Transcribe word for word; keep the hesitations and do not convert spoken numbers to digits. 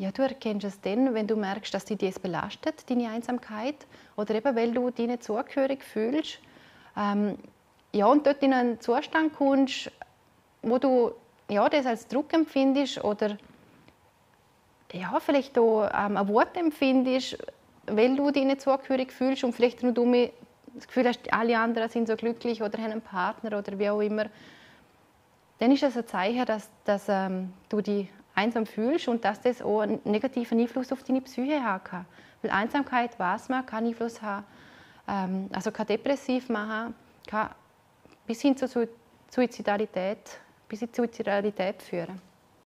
Ja, du erkennst es dann, wenn du merkst, dass dich das belastet, deine Einsamkeit, oder eben, weil du dich nicht zugehörig fühlst. Ähm, ja, und dort in einen Zustand kommst, wo du ja, das als Druck empfindest oder ja, vielleicht auch ähm, eine Wut empfindest, weil du dich nicht zugehörig fühlst und vielleicht nur du das Gefühl hast, alle anderen sind so glücklich oder haben einen Partner oder wie auch immer. Dann ist das ein Zeichen, dass, dass ähm, du dich einsam fühlst und dass das auch einen negativen Einfluss auf deine Psyche haben kann. Weil Einsamkeit, weiß man, kann Einfluss haben, ähm, also kann depressiv machen, kann bis hin zur Suizidalität, bis in Suizidalität führen.